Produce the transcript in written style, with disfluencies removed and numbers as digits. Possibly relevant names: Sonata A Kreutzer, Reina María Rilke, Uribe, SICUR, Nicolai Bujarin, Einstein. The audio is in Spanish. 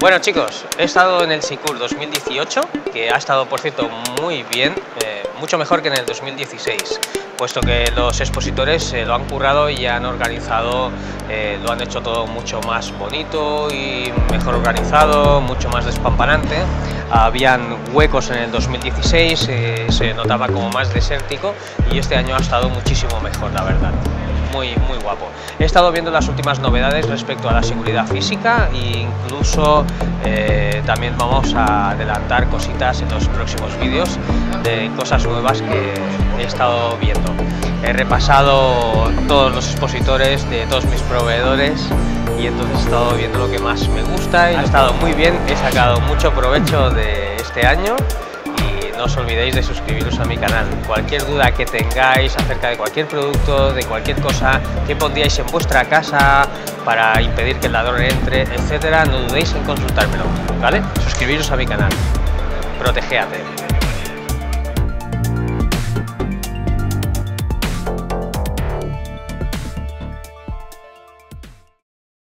Bueno chicos, he estado en el SICUR 2018, que ha estado por cierto muy bien, mucho mejor que en el 2016, puesto que los expositores lo han currado y han organizado, lo han hecho todo mucho más bonito y mejor organizado, mucho más despampanante. Habían huecos en el 2016, se notaba como más desértico y este año ha estado muchísimo mejor, la verdad. Muy guapo. He estado viendo las últimas novedades respecto a la seguridad física e incluso también vamos a adelantar cositas en los próximos vídeos de cosas nuevas que he estado viendo. He repasado todos los expositores de todos mis proveedores y entonces he estado viendo lo que más me gusta y ha estado muy bien. He sacado mucho provecho de este año. No os olvidéis de suscribiros a mi canal. Cualquier duda que tengáis acerca de cualquier producto, de cualquier cosa que pondríais en vuestra casa para impedir que el ladrón entre, etcétera, no dudéis en consultármelo, ¿vale? Suscribiros a mi canal. Protegéate.